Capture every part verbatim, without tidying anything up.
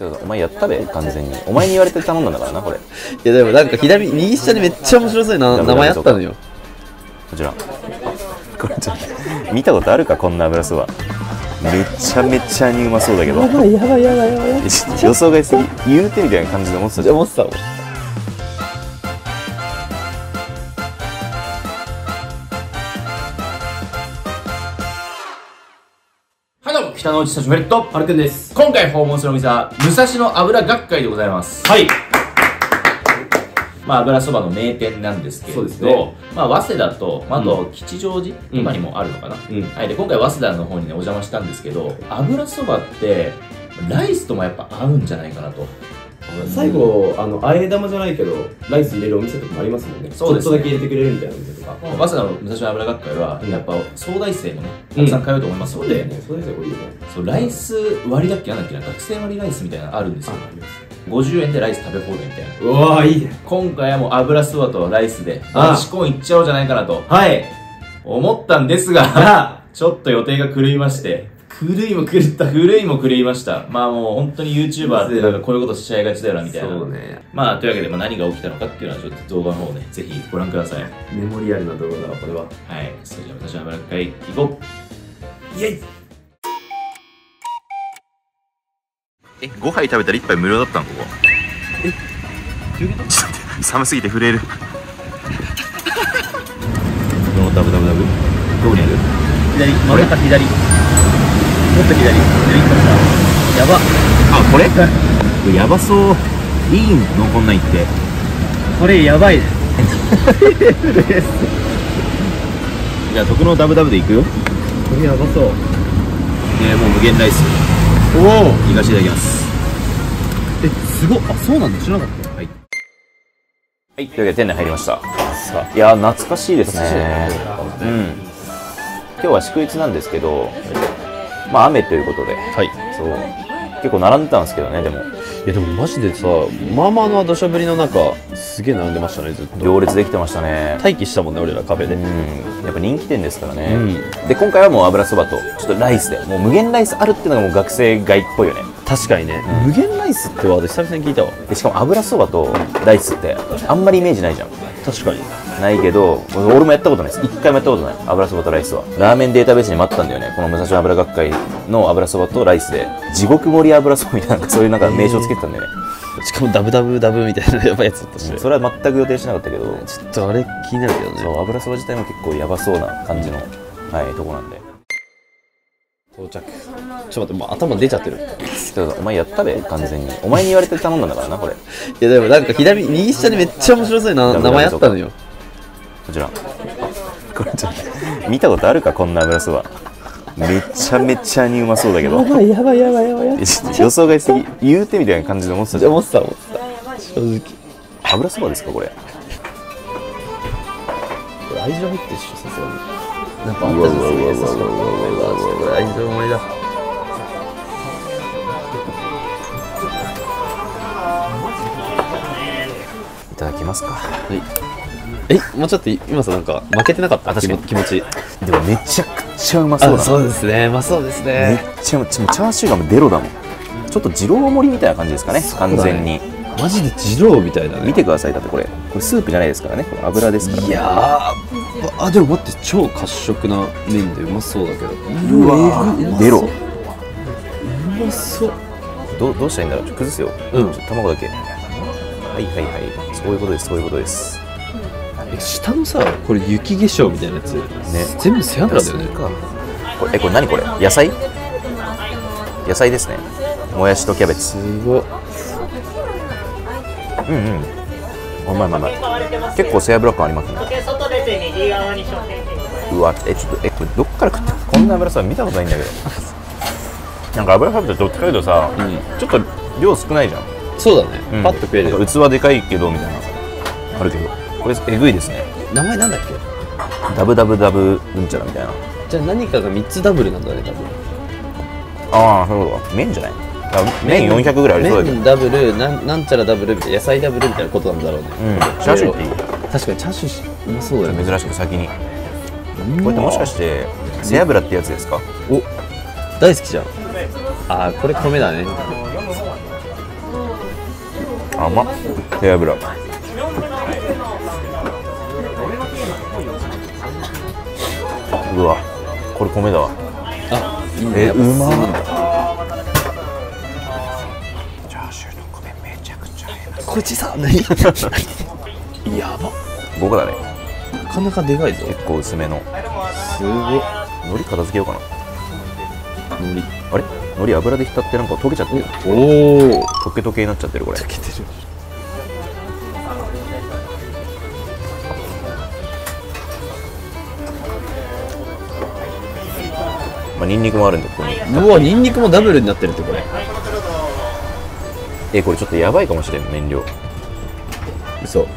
どうぞ。お前やったべ、完全に。お前に言われて頼んだんだからな、これ。いやでもなんか左、右下にめっちゃ面白そうな名前あったのよ。こちら。これちょっと、見たことあるか、こんな油そば。めちゃめちゃにうまそうだけど。やばいやばいやばいやばい。予想外すぎ、言うてみたいな感じで思ってたじゃん。思ってたもん。北の内久しぶりと、はるくんです。今回訪問するお店は、武蔵野油学会でございます。はい。まあ、油そばの名店なんですけれど、ね、まあ、早稲田と、あと、吉祥寺、うん、今にもあるのかな。うん、はい。で、今回、早稲田の方にね、お邪魔したんですけど、油そばって、ライスともやっぱ合うんじゃないかなと。最後、あの、あえ玉じゃないけど、ライス入れるお店とかもありますもんね。そうですね。ちょっとだけ入れてくれるみたいなお店とか。早稲田の武蔵野油学会は、やっぱ、早大生もね、たくさん通うと思いますので、そうですよ、これいいね。そう、ライス割だっけなんだっけな、学生割ライスみたいなのあるんですよ。ごじゅうえんでライス食べ放題みたいな。うわぁ、いいね。今回はもう油そばとライスで、ランチコーンいっちゃおうじゃないかなと。はい。思ったんですが、ちょっと予定が狂いまして、古いも狂った。古いも狂いました。まあもう本当に YouTuber ってなんかこういうことしちゃいがちだよなみたいな。そうね。まあというわけで、まあ、何が起きたのかっていうのはちょっと動画の方をね、ぜひご覧ください。メモリアルな動画だわ、これは。はい。それじゃあ私はブラック会行こう。イェイえ、ごはい食べたらいっぱい無料だったのここ。えちょっと待って、寒すぎて震える。どうダブダブダブどこにある左、真ん中左。もっと左、左行ったらやば。あ、これ？これやばそう。いいのこんなん言って。これやばいです。じゃあ特のダブダブで行くよ。これやばそう。ね、もう無限ライス。おお。行かせていただきます。え、すごっ。あ、そうなんだ。知らなかった。はい。はい、というわけで店内入りました。いやー、懐かしいですね。うん。今日は祝日なんですけど。まあ雨ということで、はい、そう結構並んでたんですけどね、でもいやでもマジでさ、まあまあの土砂降りの中すげえ並んでましたね、ずっと行列できてましたね。待機したもんね俺らカフェで。うん、やっぱ人気店ですからね、うん、で今回はもう油そばとちょっとライスでもう無限ライスあるっていうのがもう学生街っぽいよね。確かにね、うん、無限ライスっては私久々に聞いたわ。しかも油そばとライスってあんまりイメージないじゃん。確かにないけど、俺もやったことないです。一回もやったことない。油そばとライスは。ラーメンデータベースにもあったんだよね。この武蔵野油学会の油そばとライスで、地獄盛り油そばみたいな、そういうなんか名称つけてたんだよね。しかもダブダブダブみたいなやばいやつだったし、それは全く予定しなかったけど、ちょっとあれ気になるけどね。そう、油そば自体も結構やばそうな感じの、はい、とこなんで。到着。ちょっと待って、もう頭出ちゃってる。ちょっとお前やったべ、完全に。お前に言われて頼んだんだからな、これ。いやでもなんか左、右下にめっちゃ面白そうな名前あったのよ。こちら。これちょっと、見たことあるか、こんな油そば。めちゃめちゃにうまそうだけど。やばいやばいやばいやばい。予想外すぎ、言うてみたいな感じで思ってたじゃん。思ってた思ってた。正直。油そばですか、これ。これ愛情入ってるでしょ、さすがに。なんかあったじゃん、すげえさ、これ愛情盛りだ。いただきますか。はい。え、もうちょっと今さ、なんか負けてなかった？私の気持ち。でもめちゃくちゃうまそうだな。そうですね、うまそうですね。めっちゃ、チャーシューがもうデロだもん。ちょっと二郎盛りみたいな感じですかね、完全に。マジで二郎みたいなね。見てください、だってこれ。これスープじゃないですからね、これ油ですからね。いやー、あ、でも待って、超褐色な麺でうまそうだけど。うわー、ベロ。うまそう。どうしたらいいんだろう、ちょっと崩すよ。うん、卵だけ。はいはいはい、そういうことです、そういうことです。下のさ、これ雪化粧みたいなやつ。ね、全部背脂だよね。これ、え、これ何これ、野菜。野菜ですね。もやしとキャベツ。すごい。うんうん。うまいうまいうまい。結構背脂感ありますね。うわ、え、ちょっと、え、これどっから食ってこんな油さ見たことないんだけど。なんか油食べたらどっちかいうとさ、うん、ちょっと量少ないじゃん。そうだね、うん、パッと食える。器でかいけどみたいなあるけど、これえぐいですね。名前なんだっけ、ダブダブダブうんちゃらみたいな。じゃあ何かがみっつダブルなんだね、多分。ああ、そういうことか。麺じゃない、麺よんひゃくぐらいありそうだけど。麺ダブル、なん、なんちゃらダブルみたいな、野菜ダブルみたいなことなんだろうね。うん、チャーシューっていい。確かにチャーシューうまそうだよね。珍しく先に。これってもしかして背脂ってやつですか？お、大好きじゃん。ああ、これ米だね。甘っ。手油うわこれ米だわ。あえうまっ。チャーシューと米めちゃくちゃ合います。こっちさ何やば豪華だね。なかなかでかいぞ。結構薄めのすごい。海苔片付けようかな。海苔あれ海苔油で浸ってなんか溶けちゃってる。おお溶け溶けになっちゃってる。これ溶けてる。まあニンニクもあるんでここに。うわニンニクもダブルになってるってこれ。えこれちょっとやばいかもしれん。燃料嘘。ち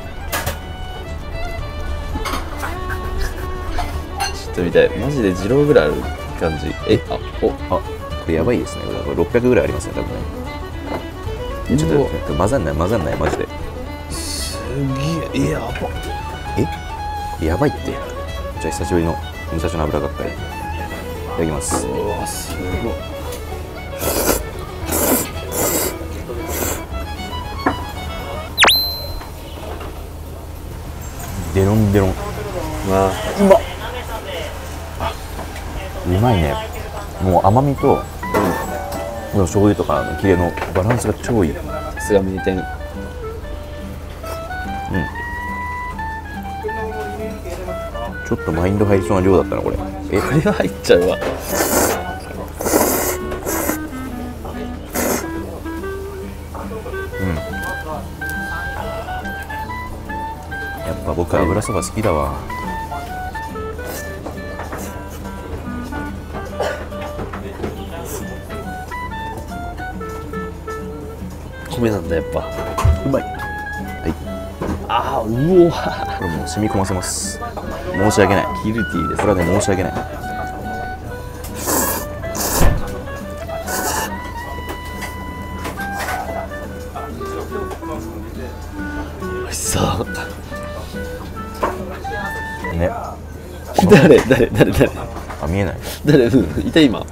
ょっと見たいマジで二郎ぐらいある感じ。えあおあこれやばいですね。これろっぴゃくぐらいありますね多分ね。ちょっと混ざんない混ざんないマジで。すげえやば。えこれやばいって。じゃあ久しぶりの武蔵の油がっかりいただきます。うわすごい。デロンデロン。うわうまっ。あうまいね。もう甘みと醤油とかのキレのバランスが超いい。さすが名店。うん。ちょっとマインド入りそうな量だったなこれ。えこれは入っちゃうわ。うんやっぱ僕油そば好きだわ。米なんだやっぱうまい。はいああうおーこれもう染み込ませます。申し訳ないギルティーです。これはね申し訳ない。おいしそうね。誰誰誰誰あ見えない誰、うん、いた今。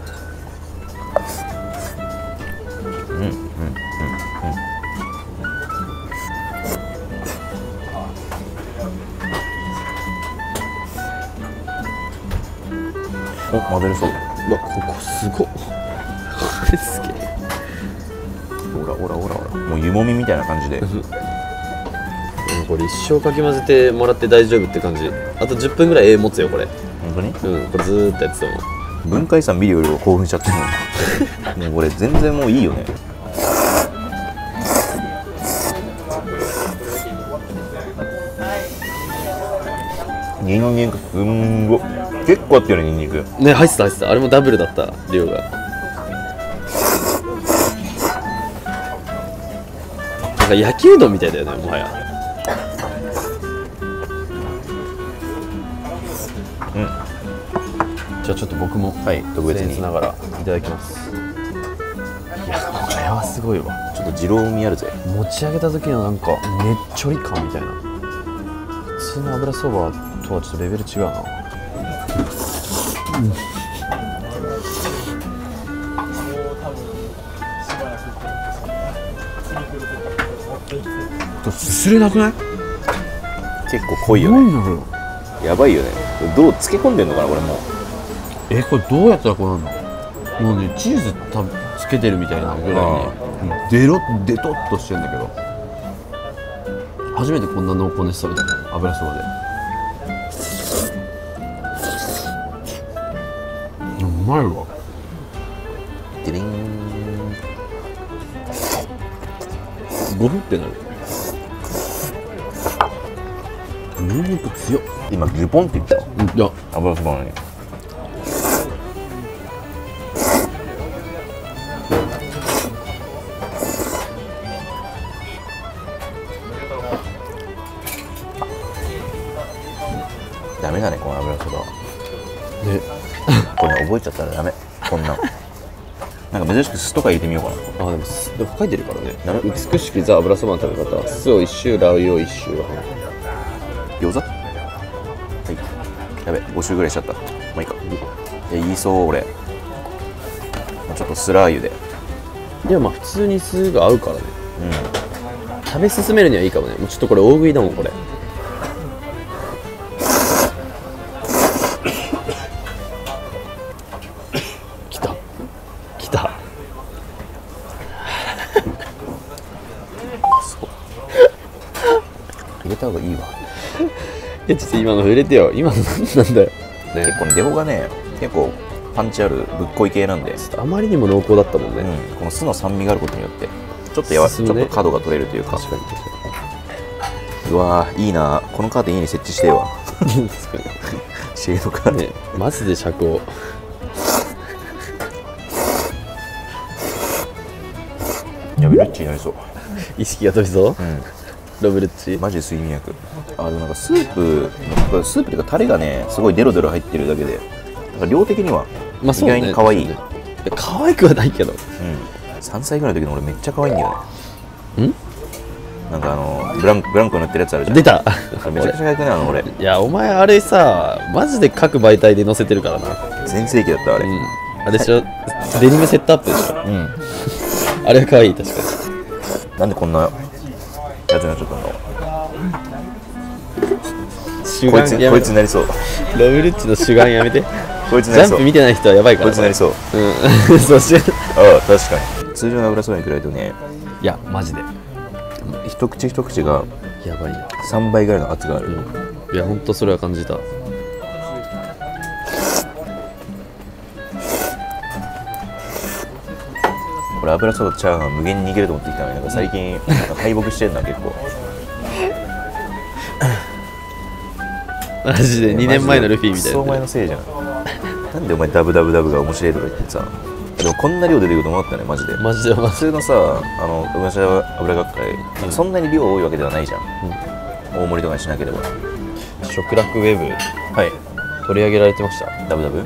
お、混ぜれそう。うわ、ここすごっ。これすげえ。ほらほらほらほら、もう湯もみみたいな感じで。これ一生かき混ぜてもらって大丈夫って感じ。あとじゅっぷんぐらい永遠持つよこれ。本当に？うん、これずーっとやってたもん。文化遺産見るよりも興奮しちゃってるもん。もうこれ全然もういいよね。ニンニクすんごっ。結構あったよねニンニクね。入ってた入ってた。あれもダブルだった量が。なんか焼きうどんみたいだよねもはや。うんじゃあちょっと僕もはい特別にしながらいただきます。いやこれはすごいわ。ちょっと二郎味あるぜ。持ち上げた時のなんかねっちょり感みたいな。普通の油そばとはちょっとレベル違うな。うん、すすれなくない？結構濃いよね。やばいよね。どう漬け込んでんのかなこれもう。えこれどうやったらこうなるの？もうねチーズたつけてるみたいなぐらいねデロデトッとしてんだけど。初めてこんな濃厚なやつ食べたね油そばで。うまいわ。デリンゴブってなる。ニンニク強っ。今ギュポンっていったよ。いや油そばのにダメだねこの油そばはね。これ覚えちゃったらダメこんななんか珍しく酢とか入れてみようかな。あでも酢でも書いてるからね。美しきザ油そばの食べ方。酢を一周ラー油を一周。餃子はいやべご周ぐらいしちゃった。まあいいか。いや言いそう俺ちょっと酢ラー油で。いやまあ普通に酢が合うからね。うん食べ進めるにはいいかもね。もうちょっとこれ大食いだもんこれ。きたきた入れた方がいいわ。いやちょっと今の触れてよ。今のなんだよ、ね、結構ねデモがね結構パンチあるぶっこい系なんで、あまりにも濃厚だったもんね、うん、この酢の酸味があることによってちょっとやわ、ね、ちょっと角が取れるというか。確かに確かに。うわーいいな、このカーテン家に設置してよシェードカーテン、ね、マジで遮光やべ、ルッチになりそう。意識が飛びそう、うん、ロブルッチマジで睡眠薬。あでもなんかスープのスープというかタレがねすごいデロデロ入ってるだけで量的には意外に可愛い。可愛くはないけど、うん、さんさいぐらいの時の俺めっちゃ可愛いんだよね。んなんかあのブランブランコに塗ってるやつあるじゃん。出ためちゃくちゃ可愛くねあの俺。いやお前あれさマジで各媒体で載せてるからな。全盛期だったあれ、うん、あれでしょデニムセットアップでしょ、うん、あれは可愛い。確かになんでこんなやつになっちゃったんだろう。こいつこいつになりそう。ロブルッチの主眼やめてこいつジャンプ見てない人はやばいから。こいつになりそう。うん。そうし。ああ確かに。通常の油そばに比べるとね。いやマジで。一口一口がやばいよ。三倍ぐらいの圧がある。うん、いや本当それは感じた。これ油そばとチャーハン無限にいけると思ってきたのに、なんか最近なんか敗北してるな結構。マジでにねんまえのルフィみたいな。お前のせいじゃん。なんでお前ダブダブダブが面白いとか言ってさ。でもこんな量出てくると思ったねマジで。マジで普通のさあのうまし油学会、うん、そんなに量多いわけではないじゃん、うん、大盛りとかにしなければ。食楽ウェブはい取り上げられてました。ダブダブ、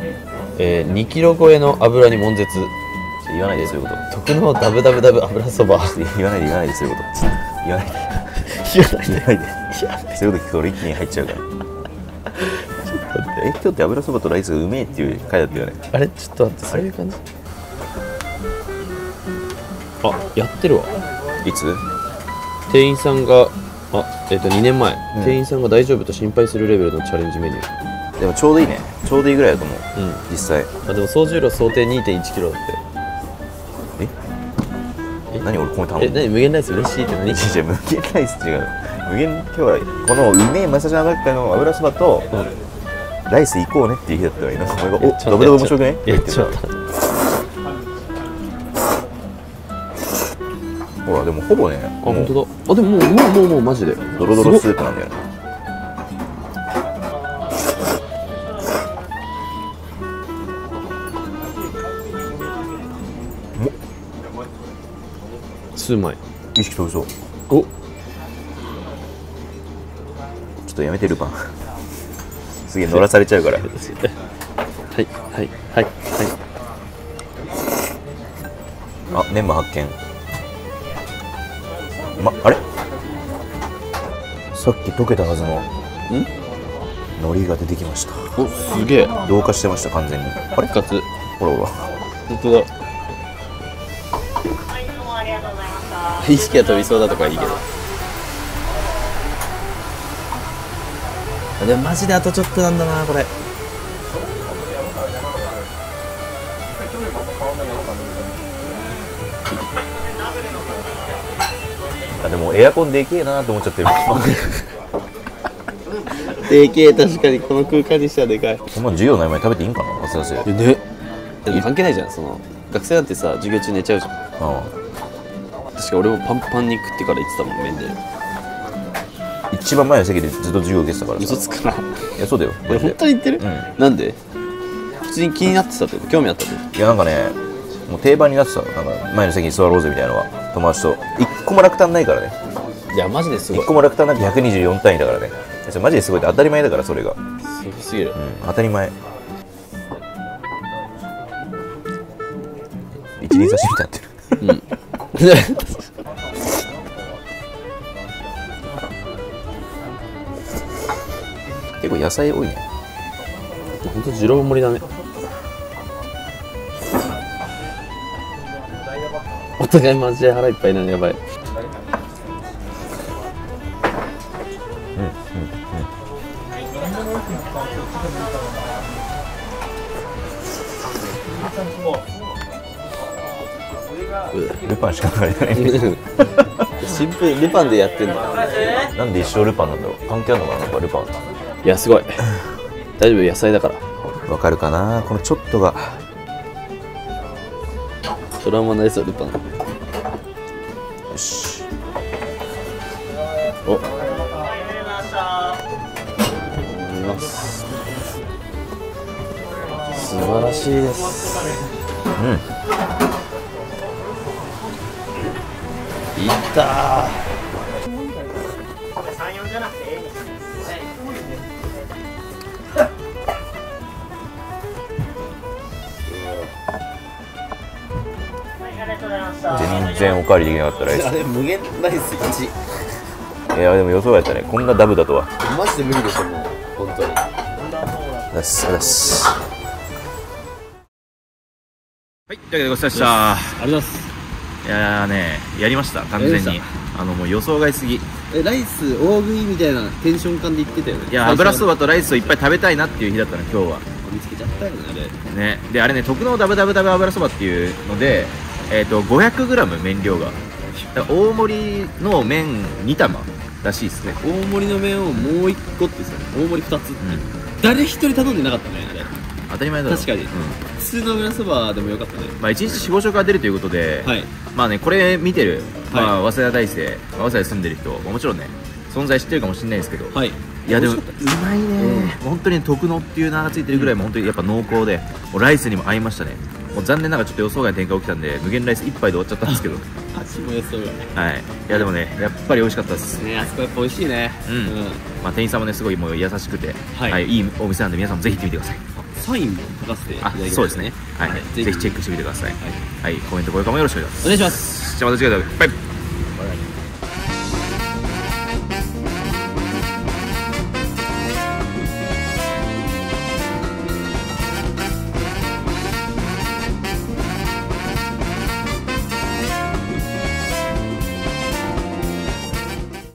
えー、にキロ超えの油に悶絶。言わないでそういうこと。特のダブダブダブ油そば言わないで言わないでそういうこと言わないで言わないでそういうこと聞くと俺一気に入っちゃうから。え、今日って油そばとライスがうめえっていう回だったよね。あれちょっと待って、そういう感じ。あ、やってるわ。いつ？店員さんが、あ、えっとにねんまえ、うん、店員さんが大丈夫と心配するレベルのチャレンジメニュー。でもちょうどいいね。ちょうどいいぐらいだと思う。うん、実際。あ、でも総重量想定 にてんいちキロだって。え？え、何俺米頼む？え、何無限ライス嬉しいって何？違う無限ライス違う。無限今日はこのうめえマサジャン学会の油そばと。うんライス行こうねっていう日だったらいいな。お前がお、ドブドブ面白くない？やっちゃった。ほらでもほぼね。あ、本当だ。あでももうもうもうもうマジでドロドロスープなんだよね。数枚。意識飛びそう。お。ちょっとやめてルパン。すげえ乗らされちゃうから。はいはいはいはい。あ、メンバー発見。ま、あれ？さっき溶けたはずの。ん？海苔が出てきました。お、すげえ。同化してました完全に。あれ？ふたつ。ほらほら。本当だ。はい、どうもありがとうございました。意識が飛びそうだとかいいけど。でもマジであとちょっとなんだなこれ。あでもエアコンでけえなーって思っちゃってるでけえ。確かにこの空間にしてはでかい。そんな授業の合間に食べていいんかな忘れて。ねえ関係ないじゃんその学生なんてさ授業中寝ちゃうじゃん。ああ確か俺もパンパンに食ってから言ってたもん麺で。一番前の席でずっと授業受けてたからさ。嘘つくな。いやそうだよ。これ本当に言ってる？うん、なんで？普通に気になってたってこと？興味あったってこと？いやなんかねもう定番になってた。なんか前の席に座ろうぜみたいなのは友達と一個も落胆ないからね。いやマジですごい。一個も落胆なくひゃくにじゅうよんたんいだからね。マジですごいって当たり前だからそれが。すごすぎる。うん、当たり前。一輪差しみたいになってる。うん。結構野菜多いね。本当二郎盛りだね。お互いマジで腹いっぱいなのやばい。ルパンしか書いてないシンプルルパンでやってんだ。なんで一生ルパンなんだろう。関係あるのかな、なんかルパン。いやすごい大丈夫、野菜だから。わかるかな、このちょっとが。トラウマのやつはルパン。よし、おっ、飲みます。素晴らしいです。うん、いったー。全然おかわりできなかったらいいです。あれ無限ライスいち。いやでも予想やったね、こんなダブだとは。マジで無理でしょ、もう本当に。よしよし。はい、というわけでごちそうさまでした。ありがとうございます。いやーね、やりました完全に。あのもう予想外すぎ。え、ライス大食いみたいなテンション感で言ってたよね。いや、油そばとライスをいっぱい食べたいなっていう日だったの今日は。見つけちゃったよねあれ。ね、であれね、特納ダブダブダブ油そばっていうので。えーと ごひゃくグラム 麺量が大盛りの麺に玉らしいですね。大盛りの麺をもういっこってですよね。大盛りふたつ、うん、誰一人頼んでなかったねあれ。当たり前だろ。確かに、うん、普通の油そばでもよかったね。まあいちにちよん、ご食が出るということで、はい、まあねこれ見てる、まあ、早稲田大生、まあ、早稲田に住んでる人、まあ、もちろんね存在知ってるかもしれないですけど、はい、いやでもうまいね本当に。特濃っていう名が付いてるぐらいも本当にやっぱ濃厚で、もうライスにも合いましたね。もう残念ながらちょっと予想外の展開起きたんで無限ライス一杯で終わっちゃったんですけど味も予想外。はい、いやでもねやっぱり美味しかったですね。あそこやっぱ美味しいね。うん、まあ店員さんもねすごいもう優しくて、はい、いいお店なんで皆さんもぜひ行ってみてください。サインも書かせていただきますね。そうですね、はい、ぜひチェックしてみてください。はい、コメント高評価もよろしくお願いします。お願いします。じゃあまた次回、バイバイ。